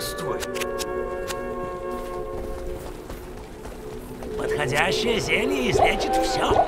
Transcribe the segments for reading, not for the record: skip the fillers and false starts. Здравствуй! Подходящее зелье излечит все.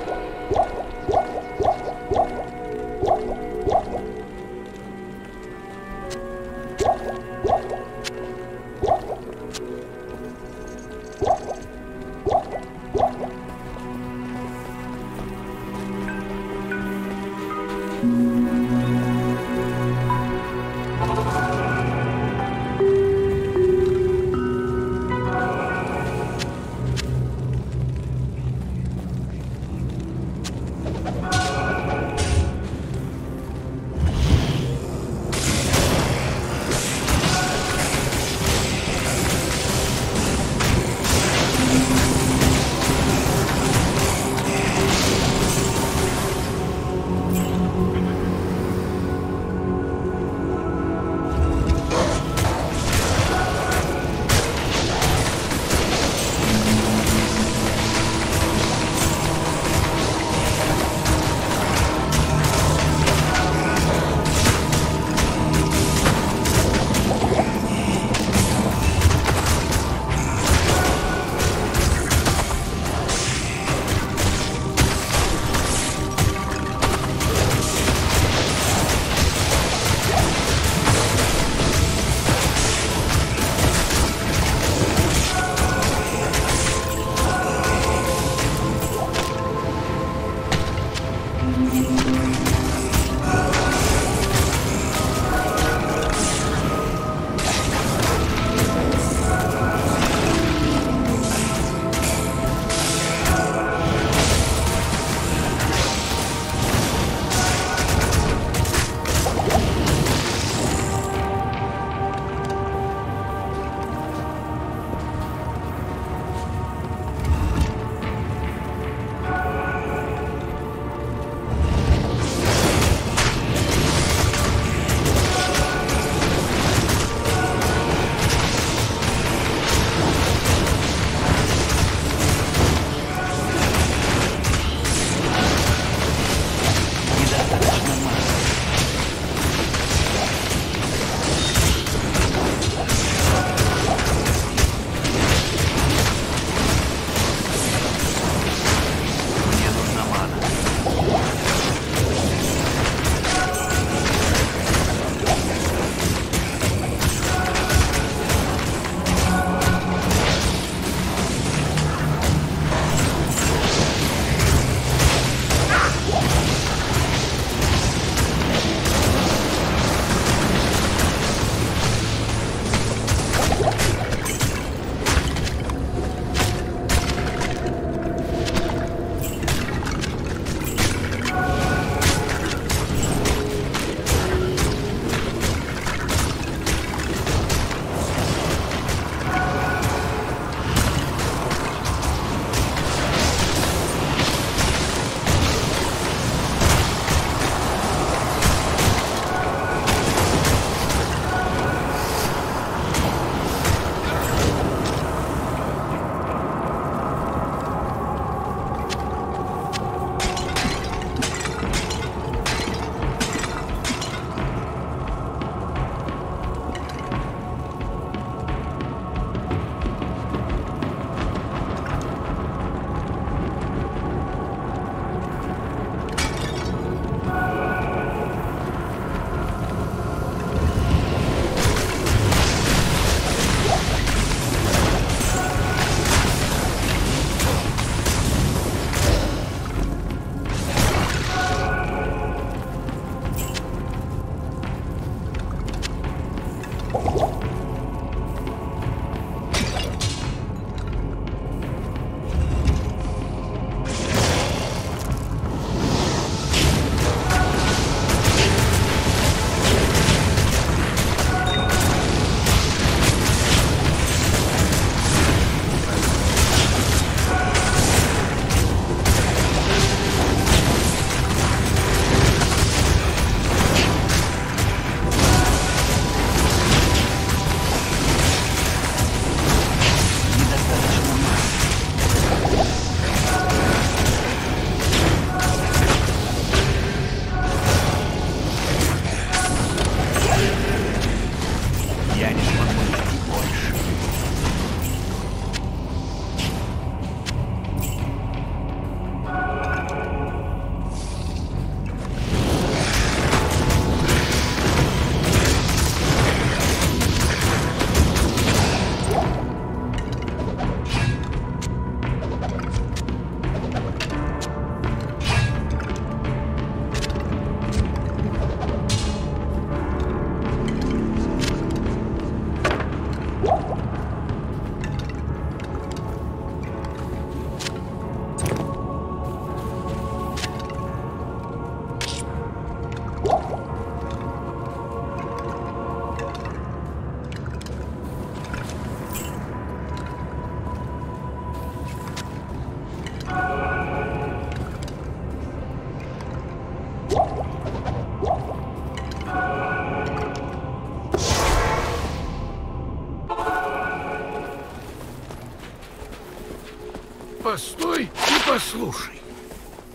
Послушай.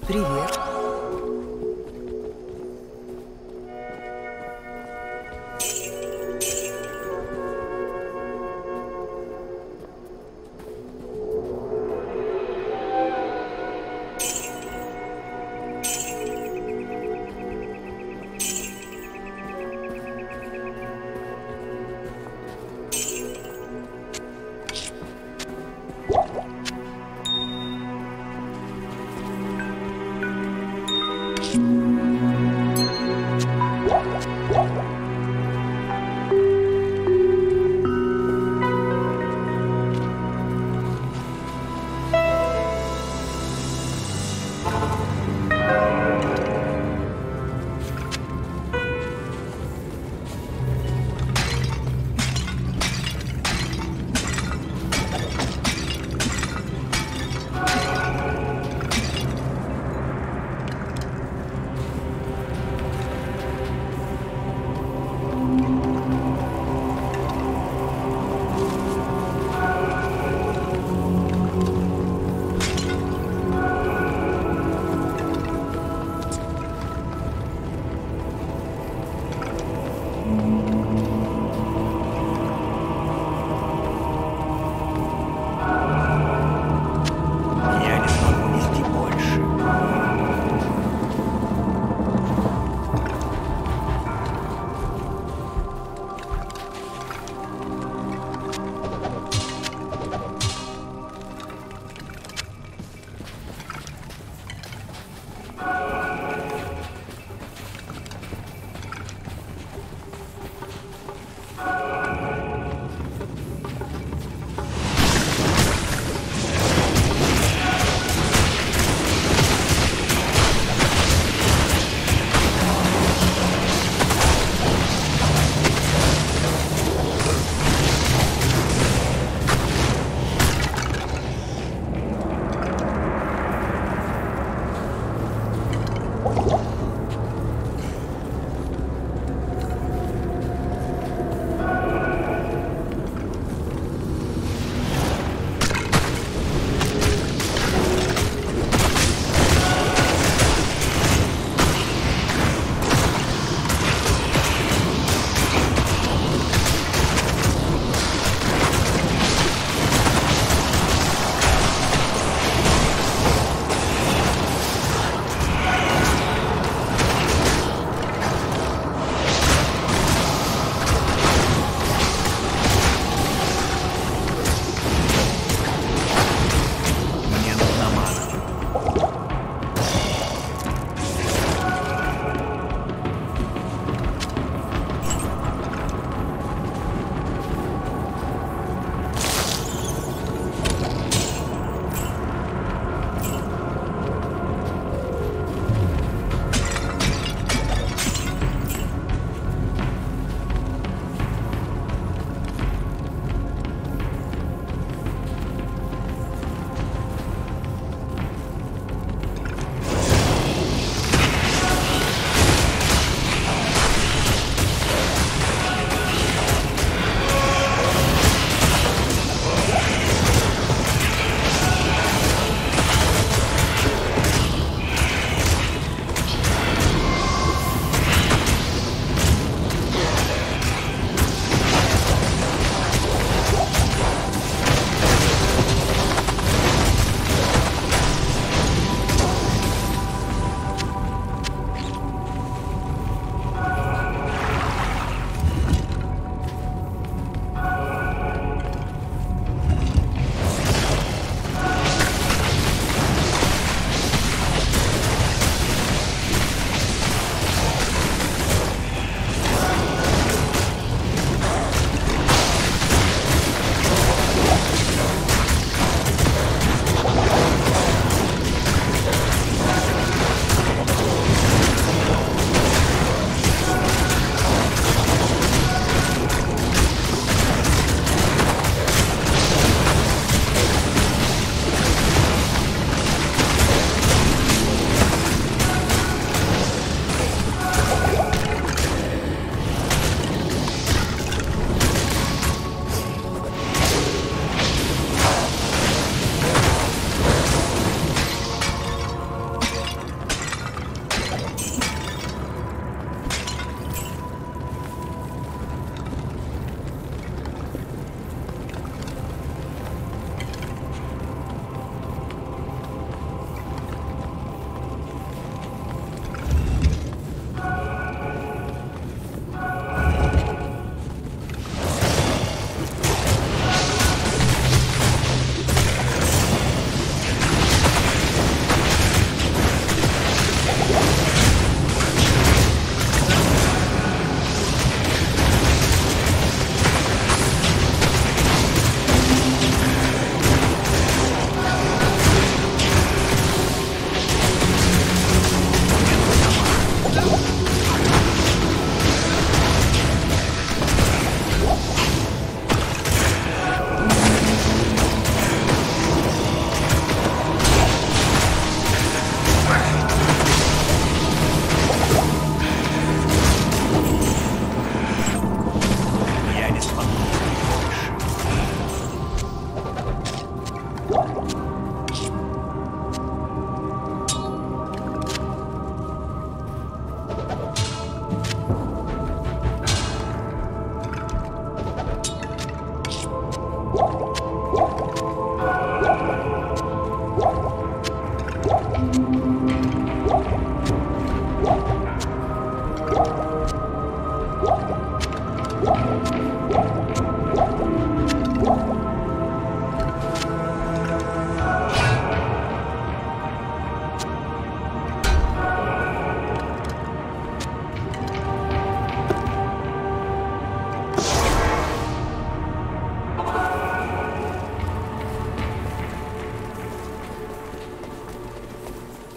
Привет.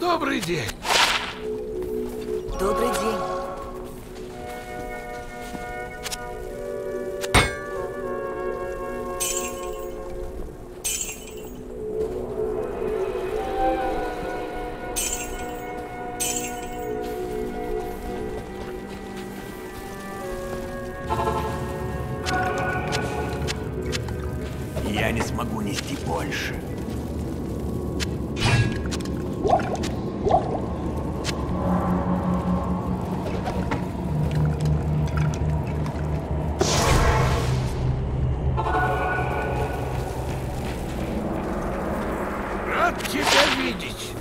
Добрый день. Добрый день. Я не смогу нести больше. Рад тебя видеть.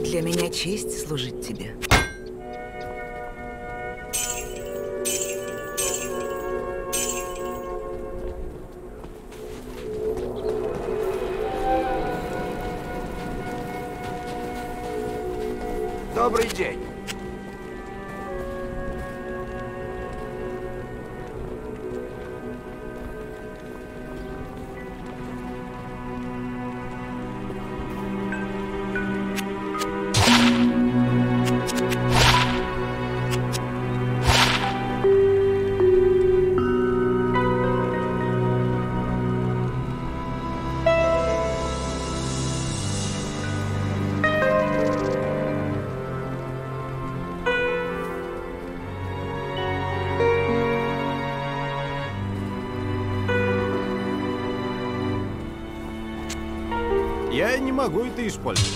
Для меня честь служить тебе. Добрый день. Я не могу это использовать.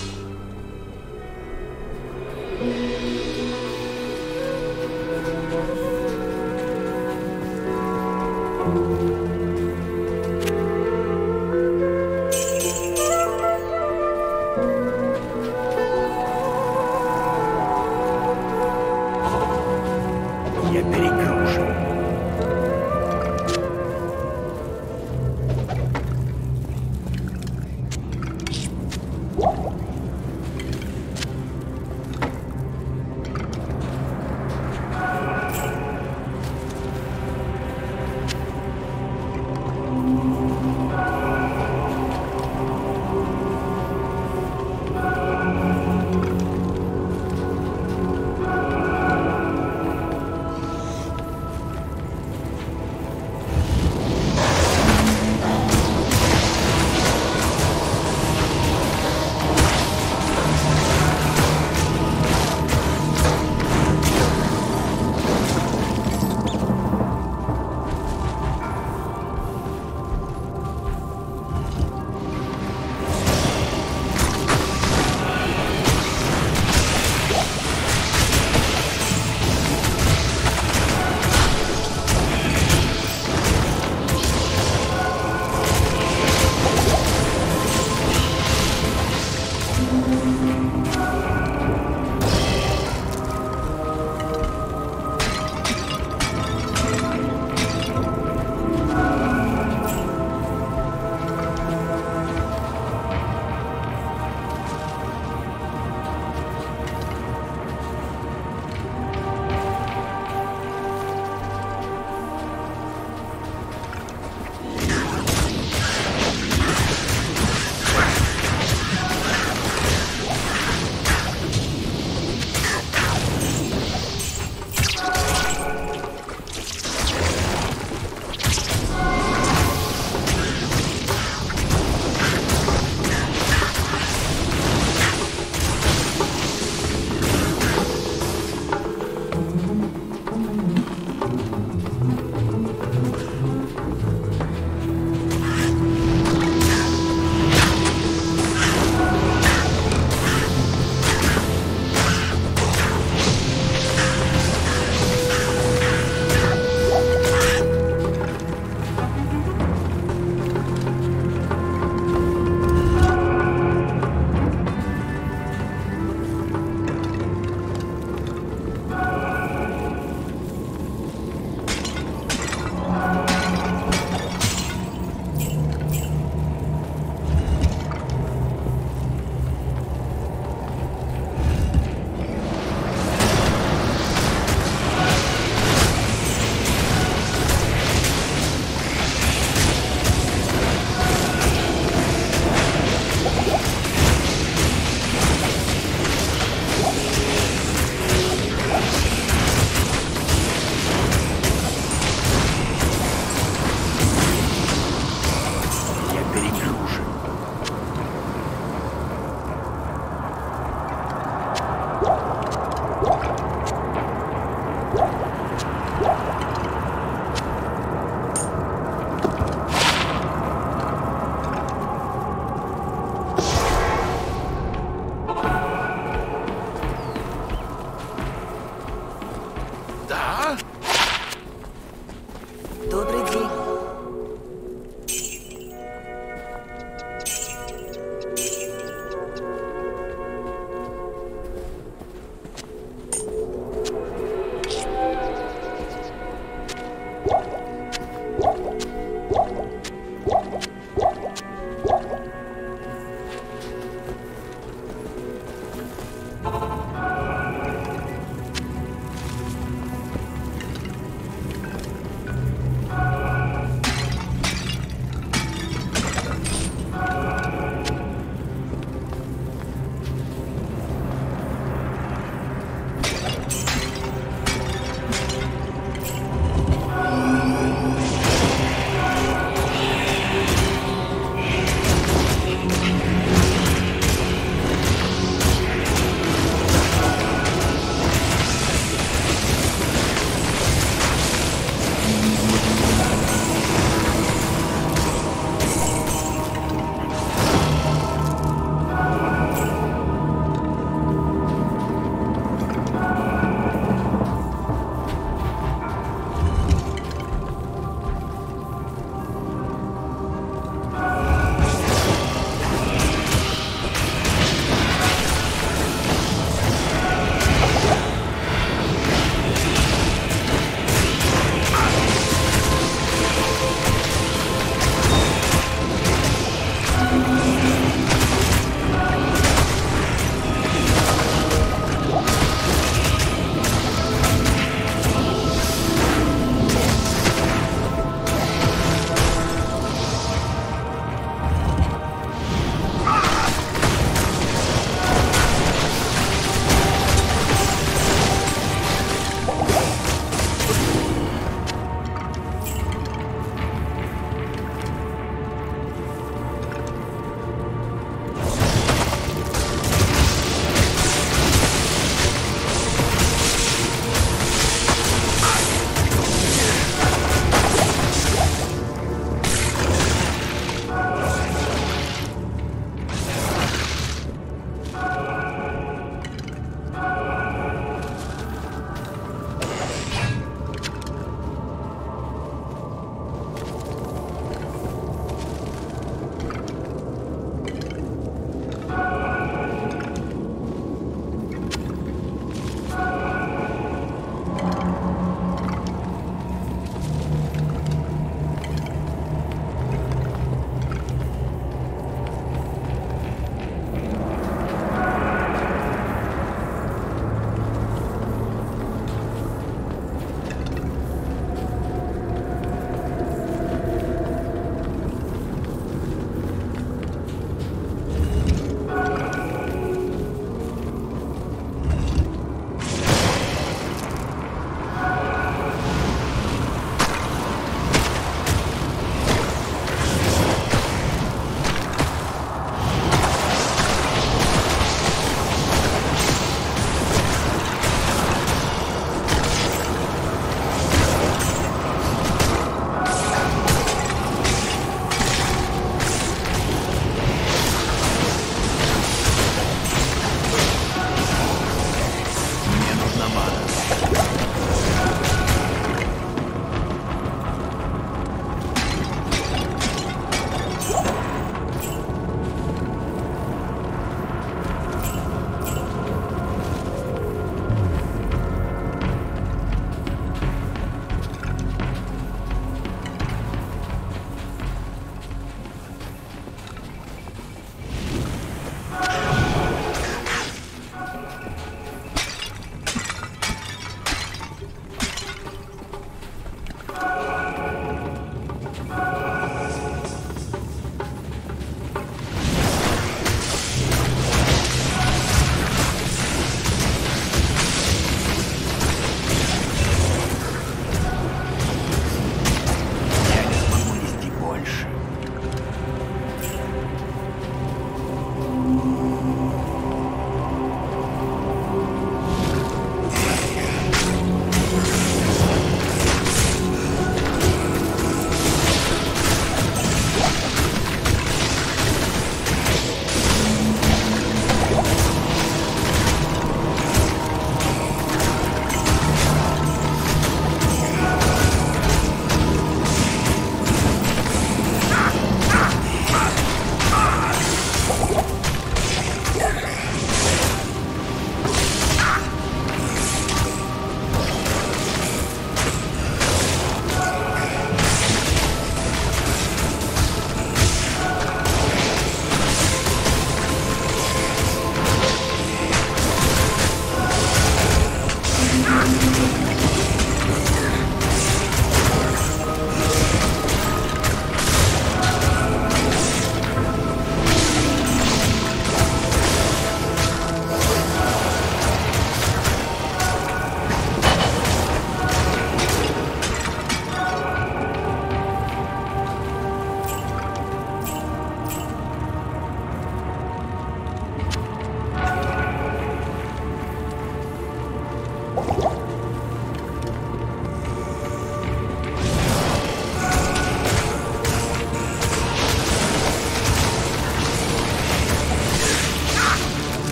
Я перегружен.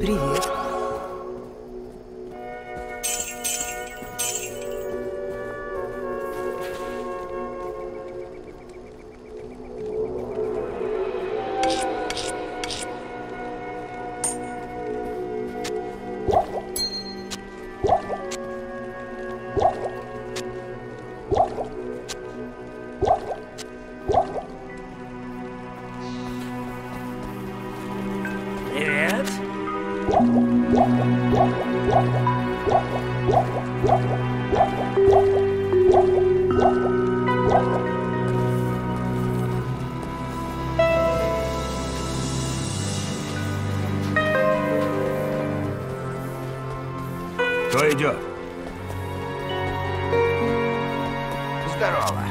Привет. Кто идет? Здорово.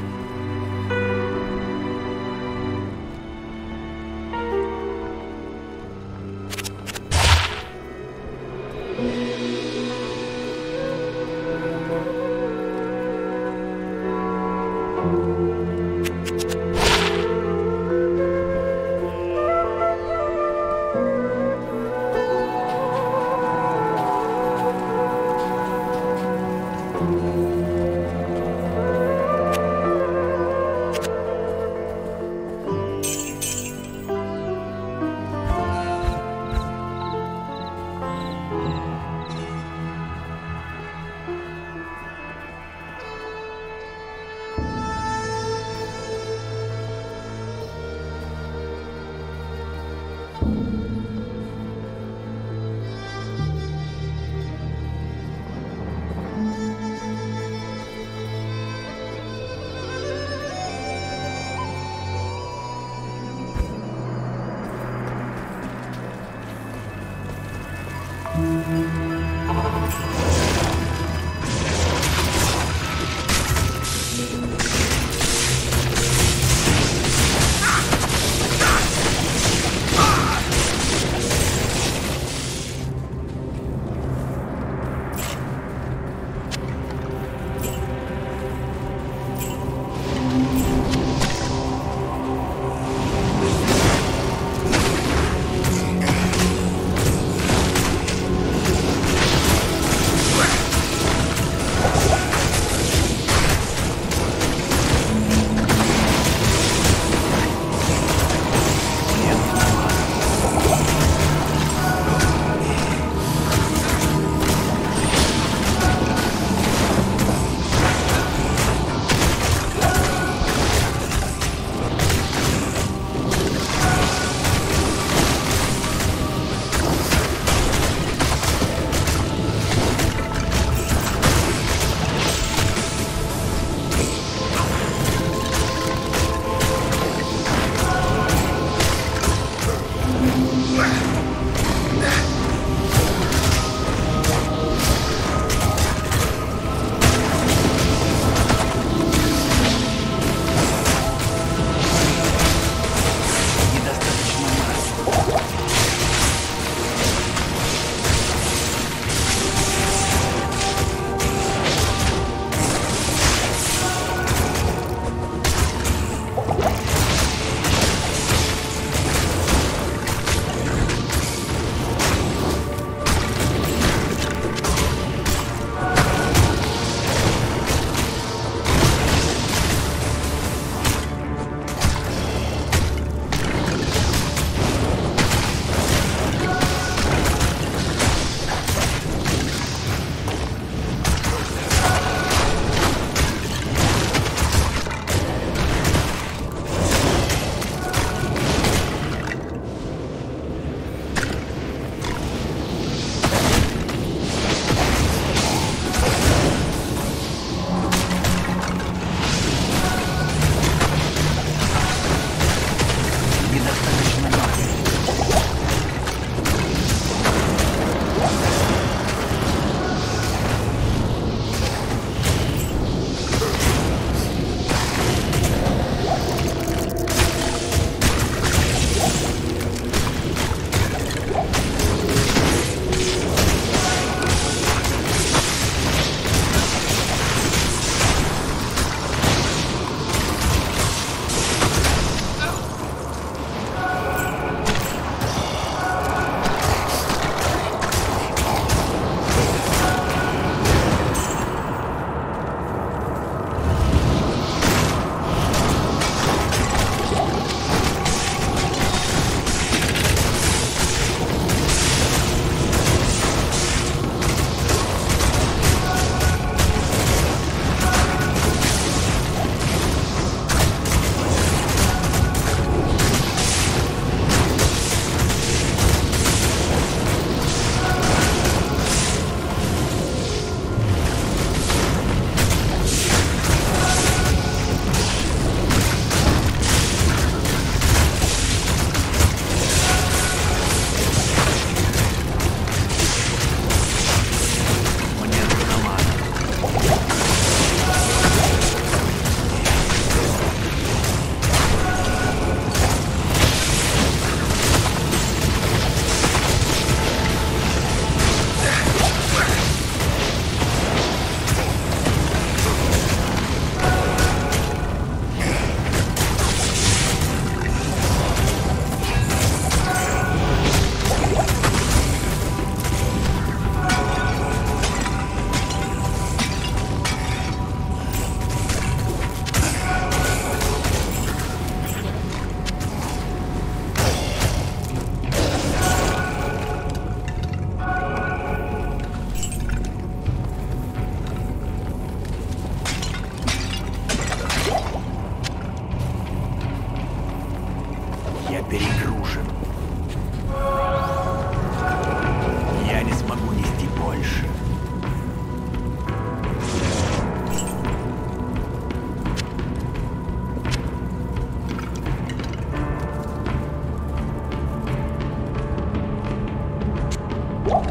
Я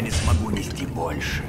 не смогу нести больше.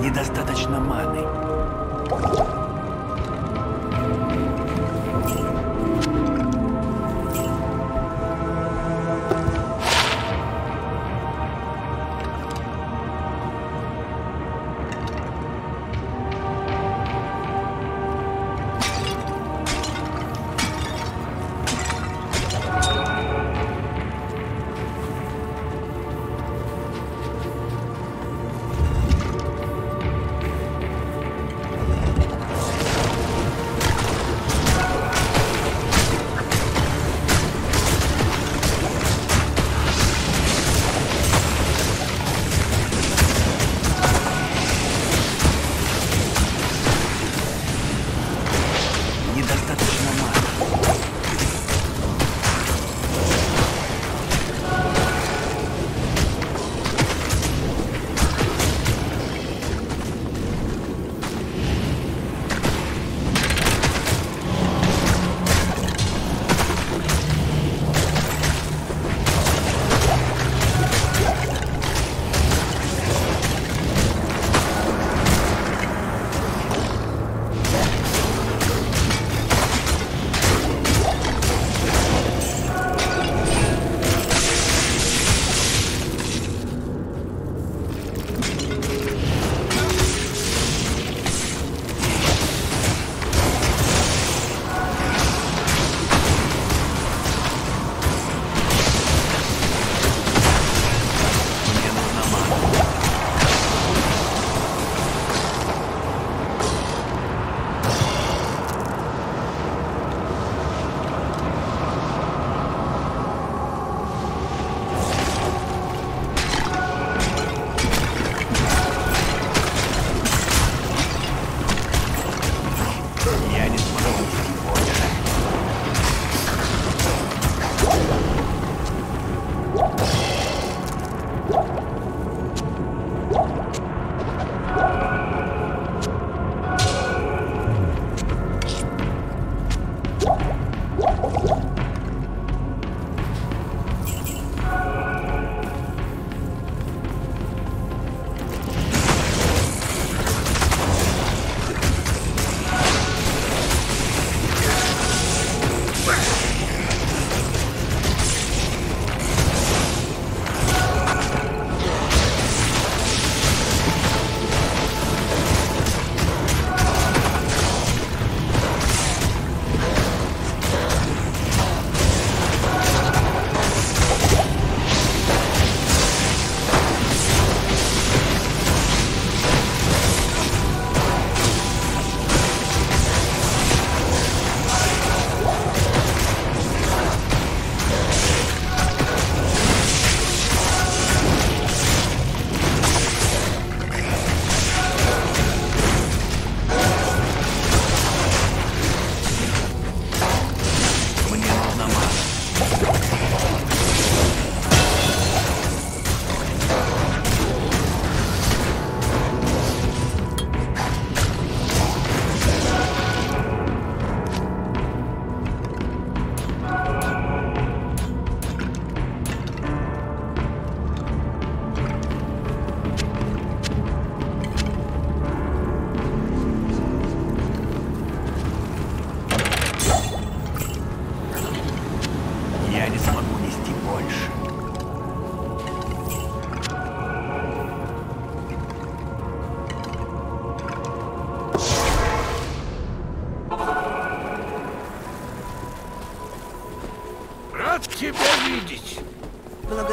Недостаточно маны.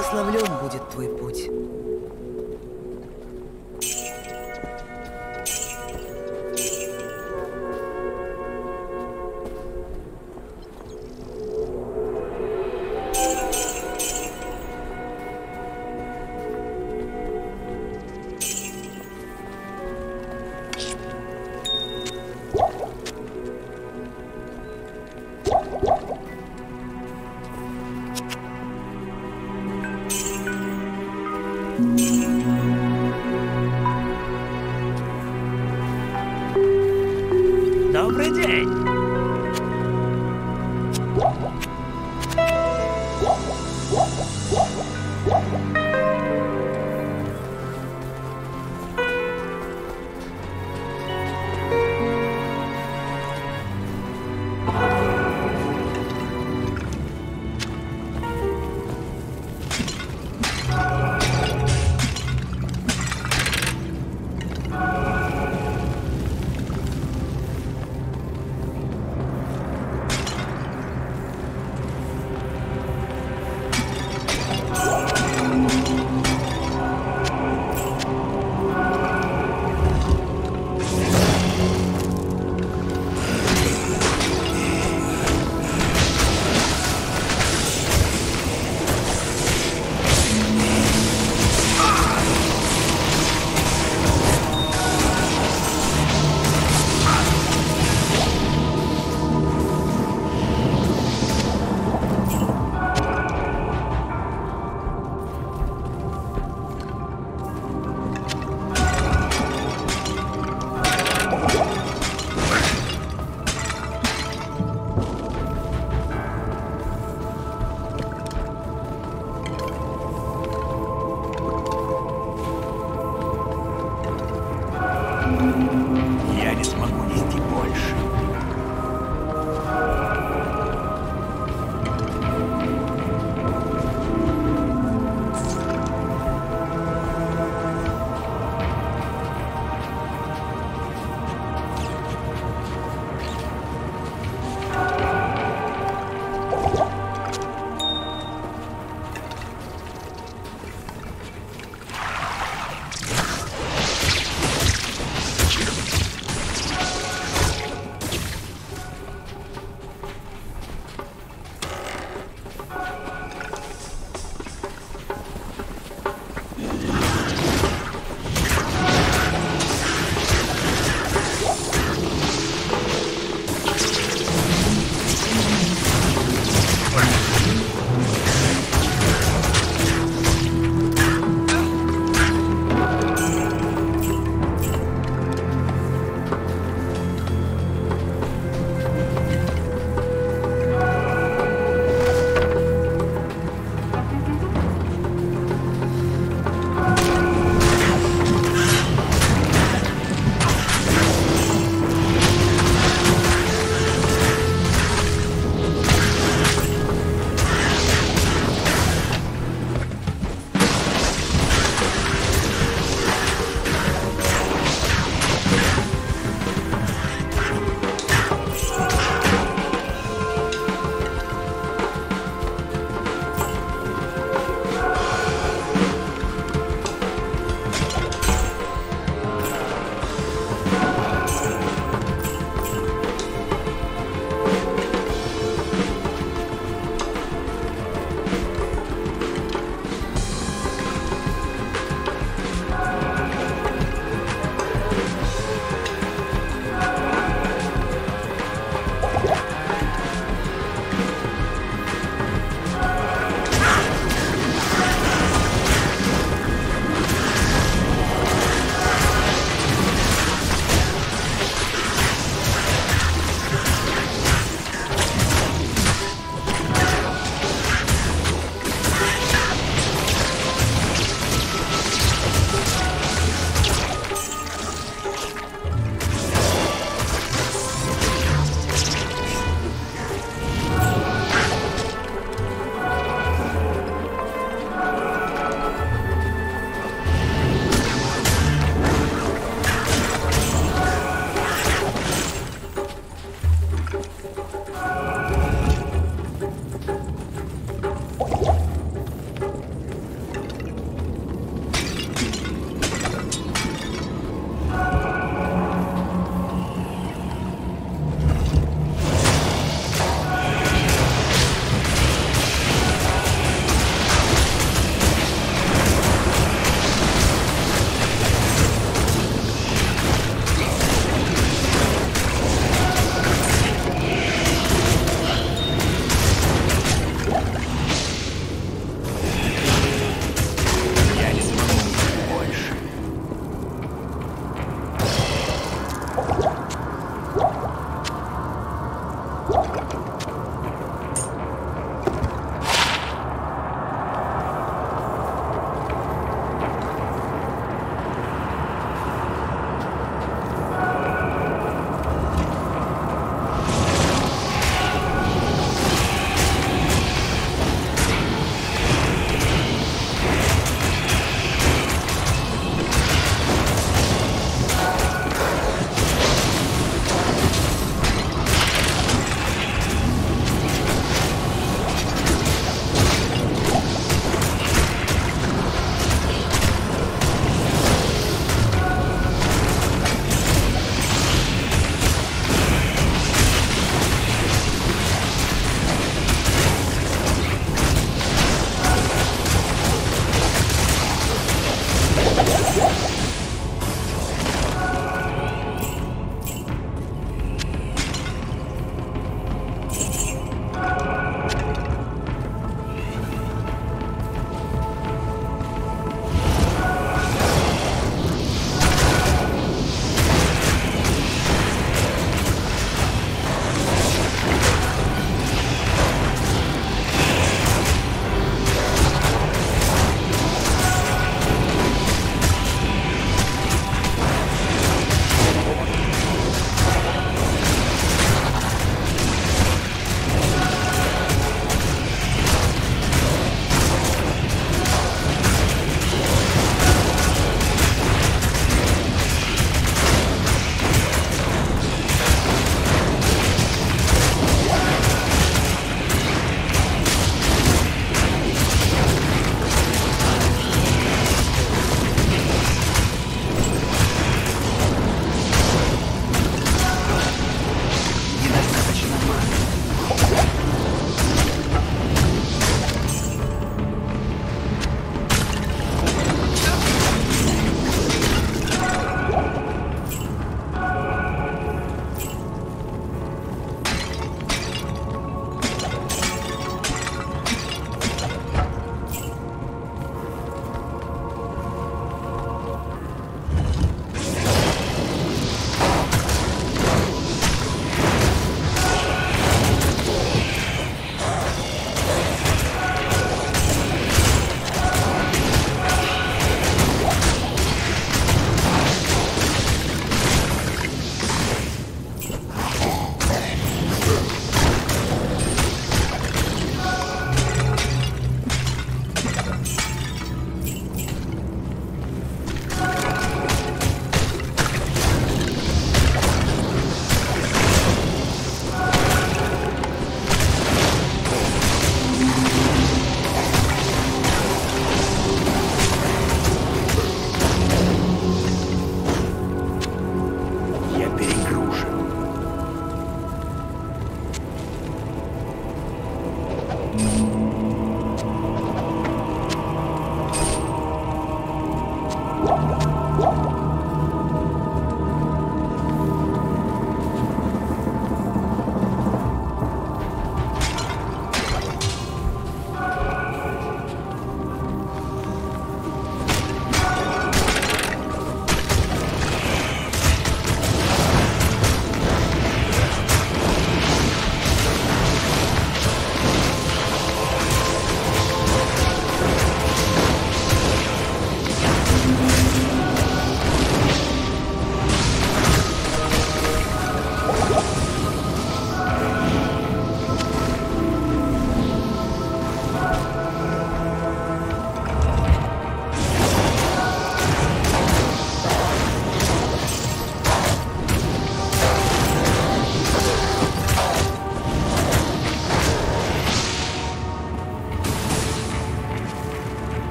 благословлен будет твой путь. Добрый день!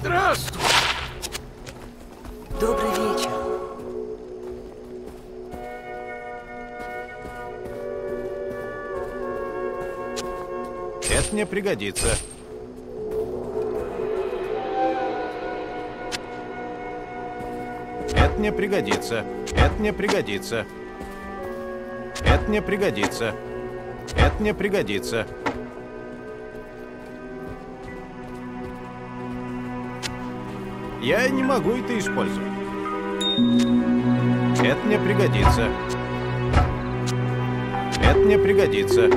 Здравствуй! Добрый вечер. Это мне пригодится. Это мне пригодится. Это мне пригодится. Это мне пригодится. Это мне пригодится. Я не могу это использовать. Это мне пригодится. Это мне пригодится.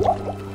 What?